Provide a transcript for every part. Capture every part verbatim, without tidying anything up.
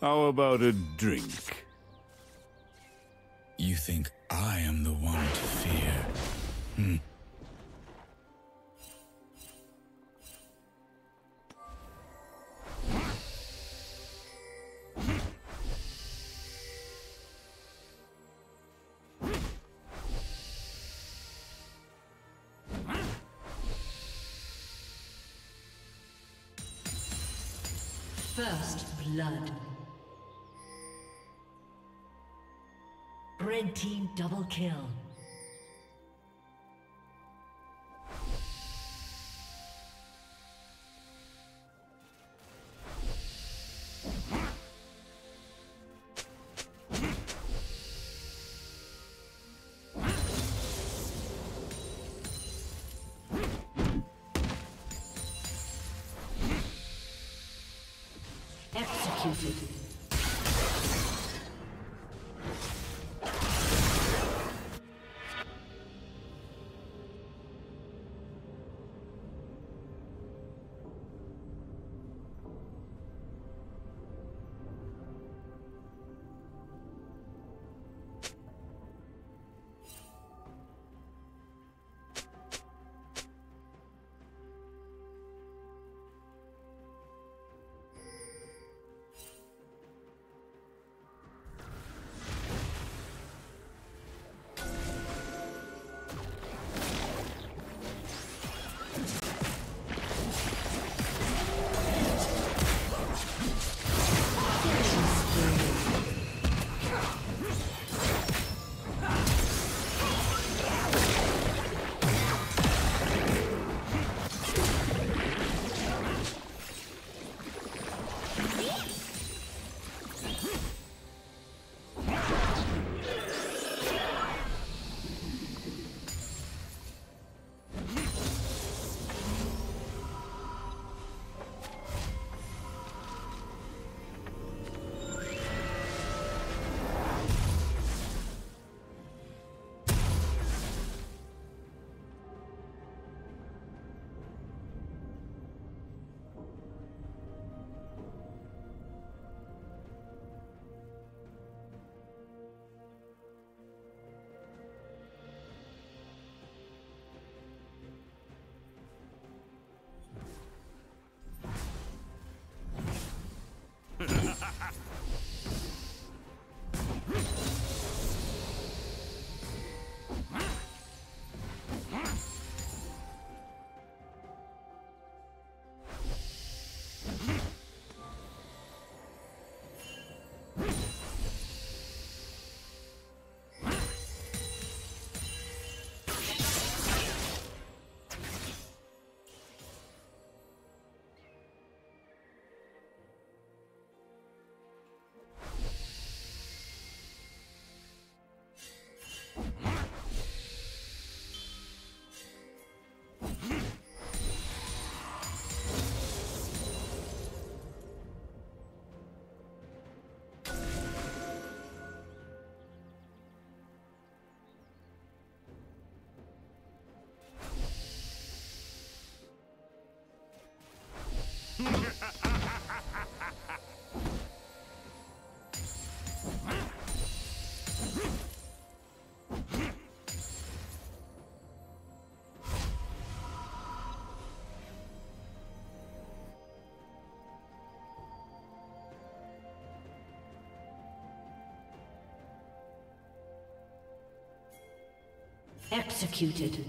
How about a drink? You think I am the one to fear? Hmm. First blood. Red team double kill. Executed. Executed.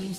team's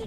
The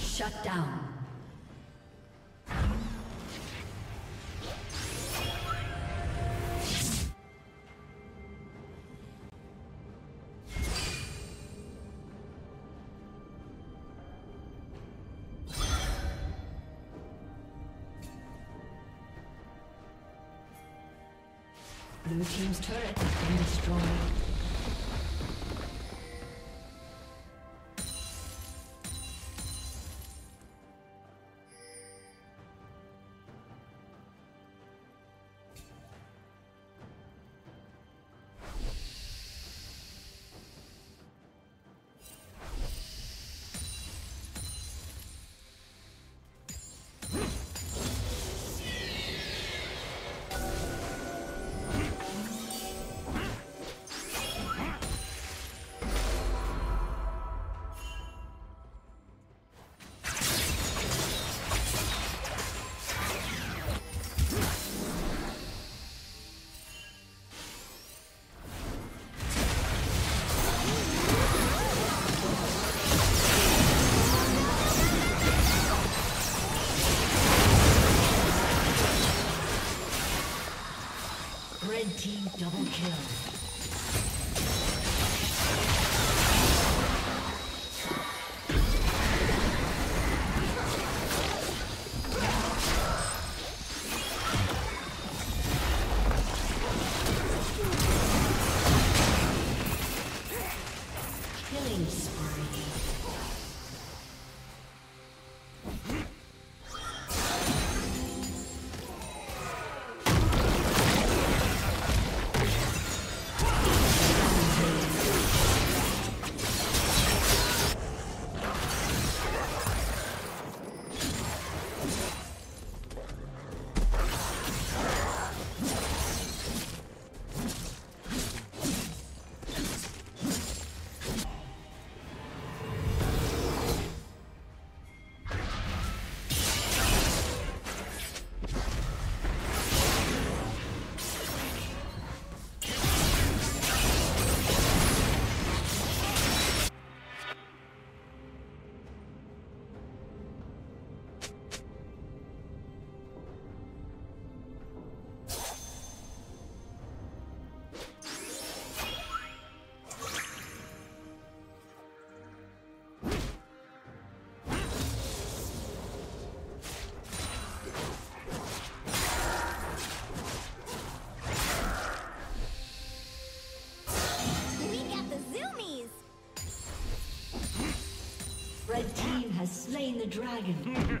Shut down. Blue team's turret has been destroyed. Red team double kill. Red team has slain the dragon.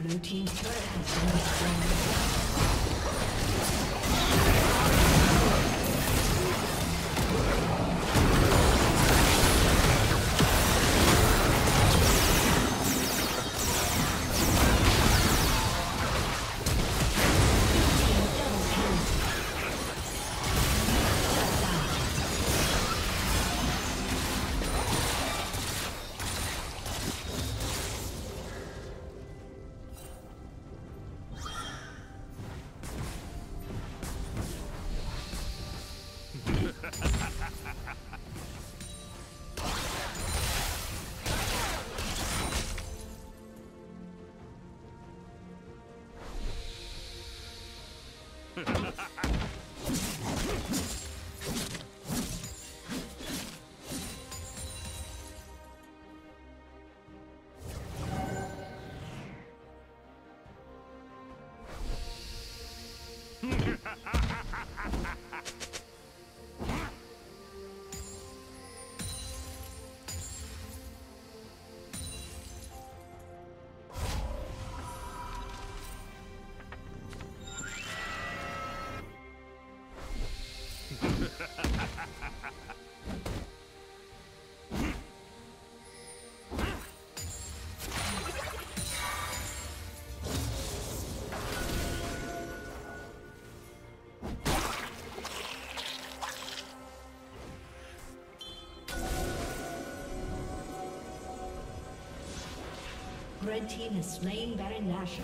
Blue team's turret has been Red team has slain Baron Nashor.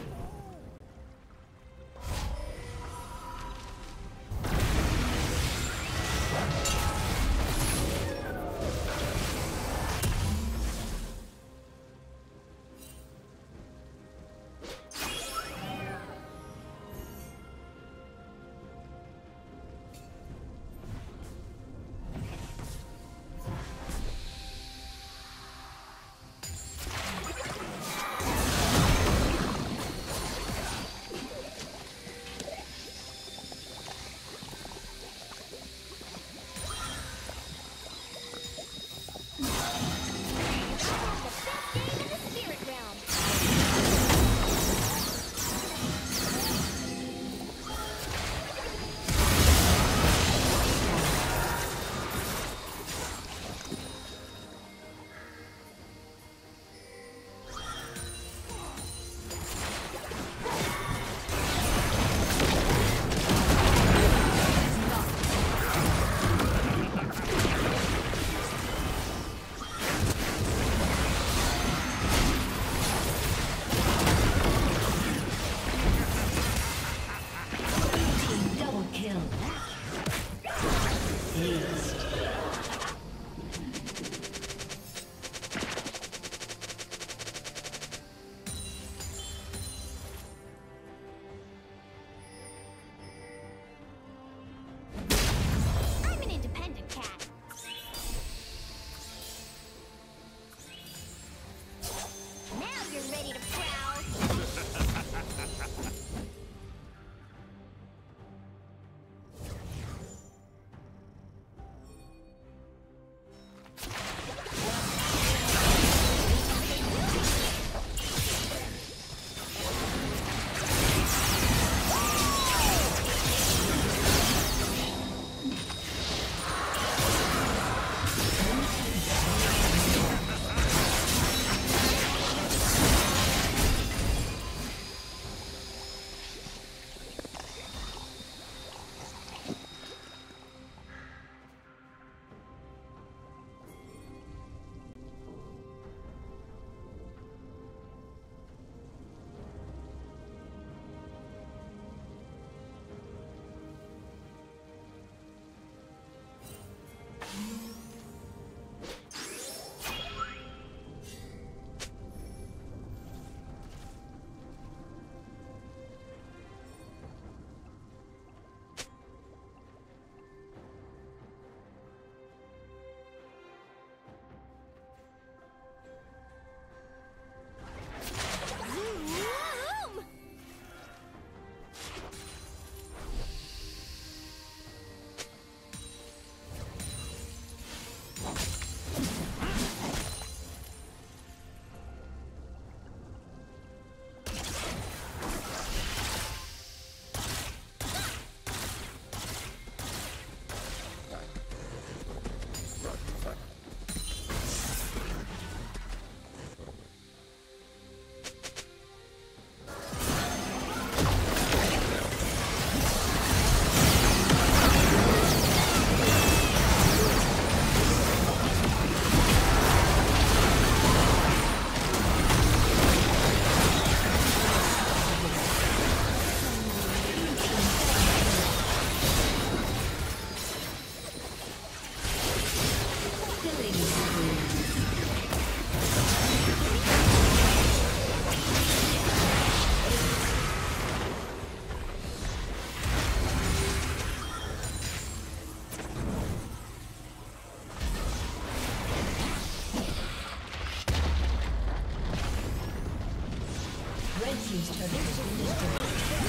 Red team's turret has been destroyed.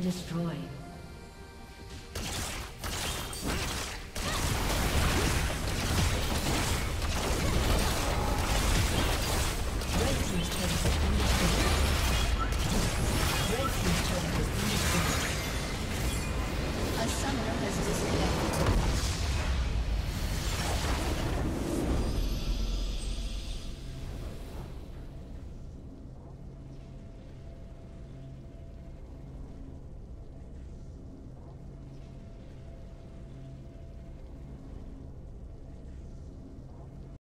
Destroyed.